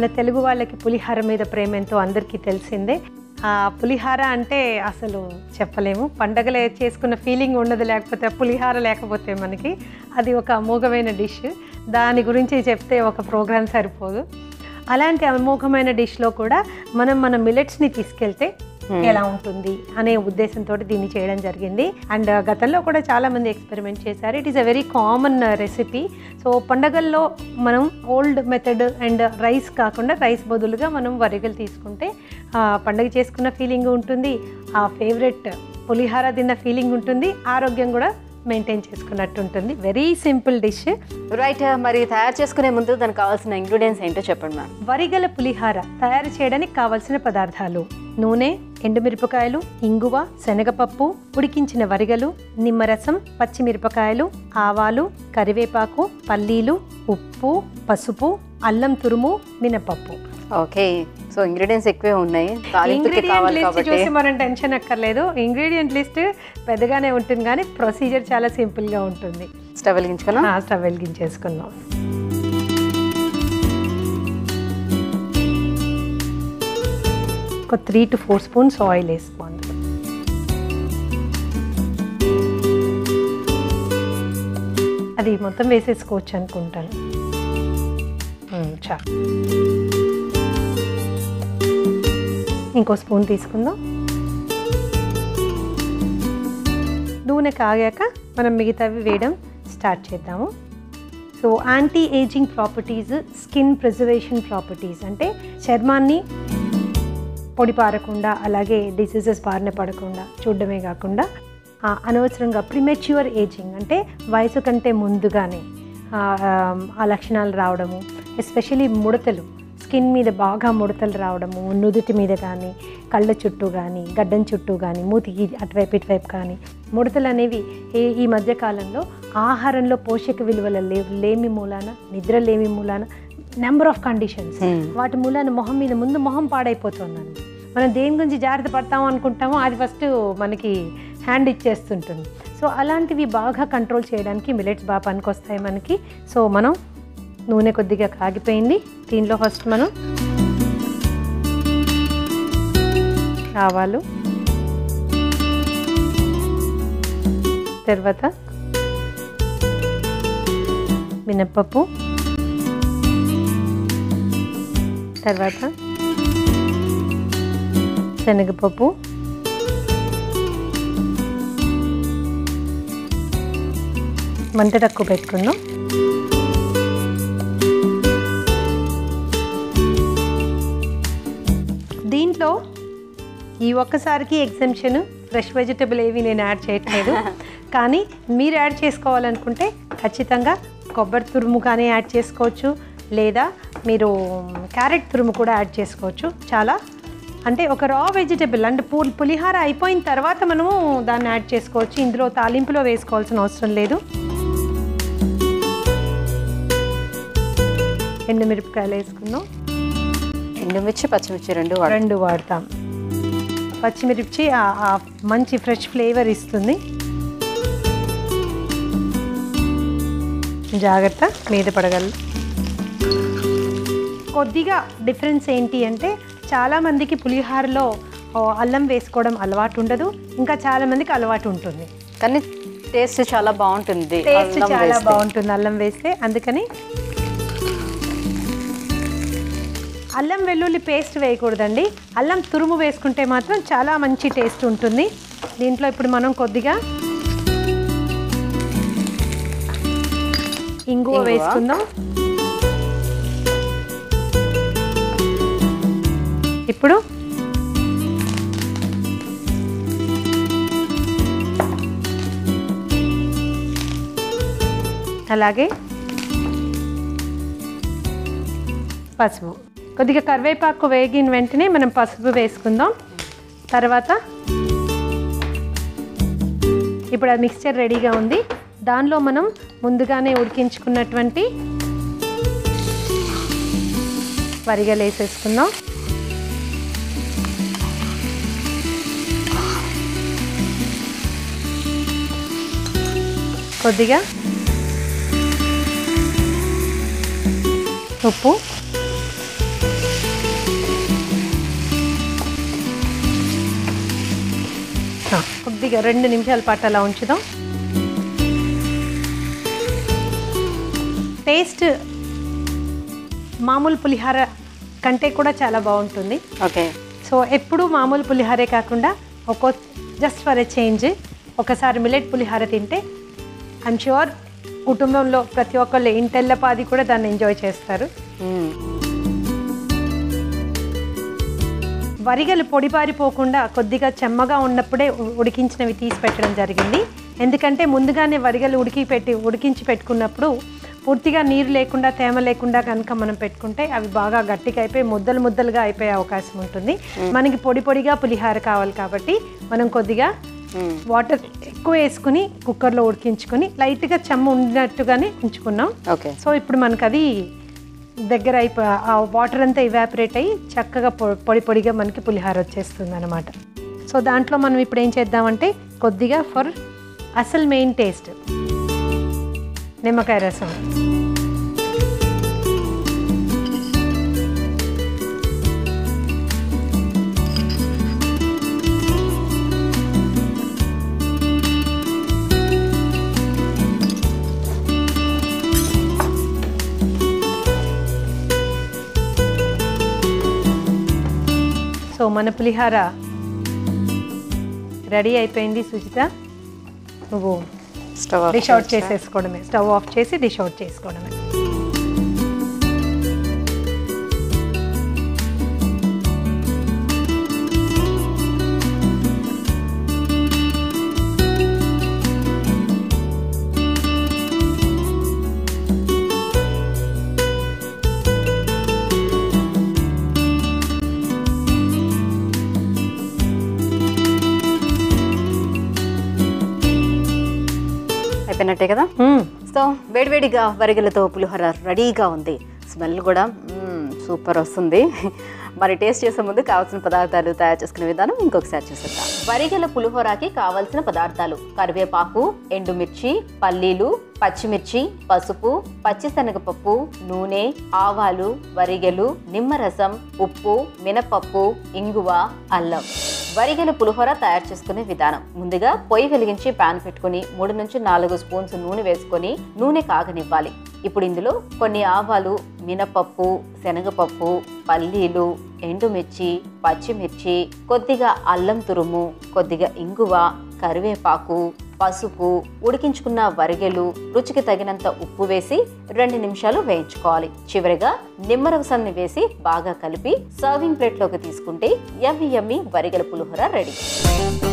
మన తెలుగు వాళ్ళకి పులిహార మీద ప్రేమ ఎంతో అందరికీ తెలిసిందే. ఆ పులిహార అంటే అసలు చెప్పలేము, పండగలే చేసుకున్న ఫీలింగ్ ఉండదు లేకపోతే పులిహార లేకపోతే మనకి. అది ఒక అమోఘమైన డిష్, దాని గురించి చెప్తే ఒక ప్రోగ్రాం సరిపోదు. అలాంటి అమోఘమైన డిష్లో కూడా మనం మన మిల్లెట్స్ని తీసుకెళ్తే ఎలా ఉంటుంది అనే ఉద్దేశంతో దీన్ని చేయడం జరిగింది. అండ్ గతంలో కూడా చాలామంది ఎక్స్పెరిమెంట్ చేశారు. It is a very common recipe. So పండగల్లో మనం ఓల్డ్ మెథడ్ అండ్ రైస్ కాకుండా రైస్ బదులుగా మనం వరిగలు తీసుకుంటే పండగ చేసుకున్న ఫీలింగ్ ఉంటుంది, ఆ ఫేవరెట్ పులిహార తిన్న ఫీలింగ్ ఉంటుంది, ఆరోగ్యం కూడా మెయింటైన్ చేసుకున్నట్టు ఉంటుంది. Very simple dish. రైట్, మరి తయారు చేసుకునే ముందు దానికి కావాల్సిన ఇంగ్రీడియంట్స్ ఏంటో చెప్పండి మ్యామ్. వరిగల పులిహార తయారు చేయడానికి కావాల్సిన పదార్థాలు: నూనె, ఎండుమిరపకాయలు, ఇంగువ, శనగపప్పు, ఉడికించిన వరిగలు, నిమ్మరసం, పచ్చిమిరపకాయలు, ఆవాలు, కరివేపాకు, పల్లీలు, ఉప్పు, పసుపు, అల్లం తురుము, మినపప్పు. ఓకే, సో ఇంగ్రీడియంట్స్ ఎక్కువే ఉన్నాయి. ఇంగ్రీడియంట్ లిస్ట్ చూసి మనం టెన్షన్ అక్కర్లేదు. ఇంగ్రీడియంట్ లిస్ట్ పెద్దగానే ఉంటుంది కానీ ప్రొసీజర్ చాలా సింపుల్గా ఉంటుంది. స్టవ్ వెలిగించుకున్నాం, స్టవ్ వెలిగించేసుకున్నాం. ఒక 3 to 4 స్పూన్స్ ఆయిల్ వేసుకోండి. అది మొత్తం వేసేసుకోవచ్చు అనుకుంటాను. చాలు, ఇంకో స్పూన్ తీసుకుందాం. నూనె కాగాక మనం మిగతావి వేయడం స్టార్ట్ చేద్దాము. So anti ageing properties, skin preservation properties, అంటే చర్మాన్ని పొడి పారకుండా అలాగే డిసీజెస్ బారిన పడకుండా చూడడమే కాకుండా అనవసరంగా ప్రిమెచ్యూర్ ఏజింగ్ అంటే వయసు కంటే ముందుగానే ఆ లక్షణాలు రావడము, ఎస్పెషలీ ముడతలు, స్కిన్ మీద బాగా ముడతలు రావడము, నుదుటి మీద కానీ, కళ్ళ చుట్టూ కానీ, గడ్డం చుట్టూ కానీ, మూతికి అటువైపు ఇటువైపు కానీ ముడతలు అనేవి ఈ మధ్యకాలంలో ఆహారంలో పోషక విలువల లేమి మూలాన, నిద్ర లేమి మూలాన, నెంబర్ ఆఫ్ కండిషన్స్ వాటి మూలాన మొహం మీద ముందు మొహం పాడైపోతున్నాను. మనం దేని గురించి జాగ్రత్త పడతాము అనుకుంటామో అది ఫస్ట్ మనకి హ్యాండ్ ఇచ్చేస్తుంటుంది. సో అలాంటివి బాగా కంట్రోల్ చేయడానికి మిల్లెట్స్ బాగా పనికొస్తాయి మనకి. సో మనం నూనె కొద్దిగా కాగిపోయింది, దీనిలో ఫస్ట్ మనం ఆవాలు, తర్వాత మినప్పప్పు, తర్వాత శనగపప్పు, మంట తక్కువ పెట్టుకుందాం. దీంట్లో ఈ ఒక్కసారికి ఎగ్జెంప్షన్ ఫ్రెష్ వెజిటబుల్ ఏవి నేను యాడ్ చేయట్లేదు, కానీ మీరు యాడ్ చేసుకోవాలనుకుంటే ఖచ్చితంగా కొబ్బరి తురుము కానీ యాడ్ చేసుకోవచ్చు, లేదా మీరు క్యారెట్ తురుము కూడా యాడ్ చేసుకోవచ్చు. చాలా అంటే ఒక రా వెజిటబుల్ అంటే పులిహార అయిపోయిన తర్వాత మనము దాన్ని యాడ్ చేసుకోవచ్చు. ఇందులో తాలింపులో వేసుకోవాల్సిన అవసరం లేదు. ఎండుమిరపకాయలు వేసుకుందాం. ఎండుమిర్చి, పచ్చిమిర్చి రెండు వాడతాం. పచ్చిమిర్చి మంచి ఫ్రెష్ ఫ్లేవర్ ఇస్తుంది. జాగ్రత్త మీద పడగలరు. కొద్దిగా డిఫరెన్స్ ఏంటి అంటే చాలామందికి పులిహారలో అల్లం వేసుకోవడం అలవాటు ఉండదు, ఇంకా చాలామందికి అలవాటు ఉంటుంది, కానీ టేస్ట్ చాలా బాగుంటుంది. టేస్ట్ చాలా బాగుంటుంది అల్లం వేస్తే. అందుకని అల్లం వెల్లుల్లి పేస్ట్ వేయకూడదండి, అల్లం తురుము వేసుకుంటే మాత్రం చాలా మంచి టేస్ట్ ఉంటుంది. దీంట్లో ఇప్పుడు మనం కొద్దిగా ఇంగువ వేసుకుందాం. ఇప్పుడు అలాగే పసుపు, కొద్దిగా కరివేపాకు వేగిన వెంటనే మనం పసుపు వేసుకుందాం. తర్వాత ఇప్పుడు ఆ మిక్స్చర్ రెడీగా ఉంది. దానిలో మనం ముందుగానే ఉడికించుకున్నటువంటి వరిగలు వేసేసుకుందాం. కొద్దిగా ఉప్పు, కొద్దిగా 2 నిమిషాల పాటు అలా ఉంచుదాం. టేస్ట్ మామూలు పులిహార కంటే కూడా చాలా బాగుంటుంది. ఓకే, సో ఎప్పుడు మామూలు పులిహారే కాకుండా ఒక జస్ట్ ఫర్ ఎ చేంజ్ ఒకసారి మిల్లెట్ పులిహార తింటే ఐఎమ్ ష్యూర్ కుటుంబంలో ప్రతి ఒక్కళ్ళు ఇంటెల్లపాది కూడా దాన్ని ఎంజాయ్ చేస్తారు. వరిగలు పొడిపారిపోకుండా కొద్దిగా చెమ్మగా ఉన్నప్పుడే ఉడికించినవి తీసి పెట్టడం జరిగింది. ఎందుకంటే ముందుగానే వరిగలు ఉడికించి పెట్టుకున్నప్పుడు పూర్తిగా నీరు లేకుండా తేమ లేకుండా కనుక మనం పెట్టుకుంటే అవి బాగా గట్టిగా అయిపోయి ముద్దలు ముద్దలుగా అయిపోయే అవకాశం ఉంటుంది. మనకి పొడి పొడిగా పులిహార కావాలి కాబట్టి మనం కొద్దిగా వాటర్ ఎక్కువ వేసుకుని కుక్కర్లో ఉడికించుకుని లైట్గా చెమ్మ ఉండినట్టుగానే ఉంచుకున్నాం. ఓకే, సో ఇప్పుడు మనకు అది దగ్గర అయిపోయి ఆ వాటర్ అంతా ఇవాపరేట్ అయ్యి చక్కగా పొడి పొడిగా మనకి పులిహార వచ్చేస్తుంది అనమాట. సో దాంట్లో మనం ఇప్పుడు ఏం చేద్దామంటే కొద్దిగా ఫర్ అసలు మెయిన్ టేస్ట్ నిమ్మకాయ రసం. సో మన పులిహార రెడీ అయిపోయింది. సుజిత, నువ్వు డిష్ అవుట్ చేసేసుకోవడమే, స్టవ్ ఆఫ్ చేసి డిష్ అవుట్ చేసుకోవడమే. కదా, సో వేడివేడిగా వరిగలతో పులిహోర రెడీగా ఉంది. స్మెల్ కూడా సూపర్ వస్తుంది. మరి టేస్ట్ చేసే ముందు కావాల్సిన పదార్థాలు తయారు చేసుకునే విధానం ఇంకొకసారి చూసేద్దాం. వరిగల పులిహోరకి కావాల్సిన పదార్థాలు: కరివేపాకు, ఎండుమిర్చి, పల్లీలు, పచ్చిమిర్చి, పసుపు, పచ్చిశనగపప్పు, నూనె, ఆవాలు, వరిగలు, నిమ్మరసం, ఉప్పు, మినపప్పు, ఇంగువ, అల్లం. వరిగల పులిహోర తయారు చేసుకునే విధానం: ముందుగా పొయ్యి వెలిగించి ప్యాన్ పెట్టుకుని 3 నుంచి 4 స్పూన్స్ నూనె వేసుకొని నూనె కాగనివ్వాలి. ఇప్పుడు ఇందులో కొన్ని ఆవాలు, మినపప్పు, శనగపప్పు, పల్లీలు, ఎండుమిర్చి, పచ్చిమిర్చి, కొద్దిగా అల్లం తురుము, కొద్దిగా ఇంగువ, కరివేపాకు, పసుపు, ఉడికించుకున్న వరిగెలు, రుచికి తగినంత ఉప్పు వేసి 2 నిమిషాలు వేయించుకోవాలి. చివరిగా నిమ్మరసాన్ని వేసి బాగా కలిపి సర్వింగ్ ప్లేట్లోకి తీసుకుంటే యమ్మి యమ్మి వరిగెల పులిహోర రెడీ.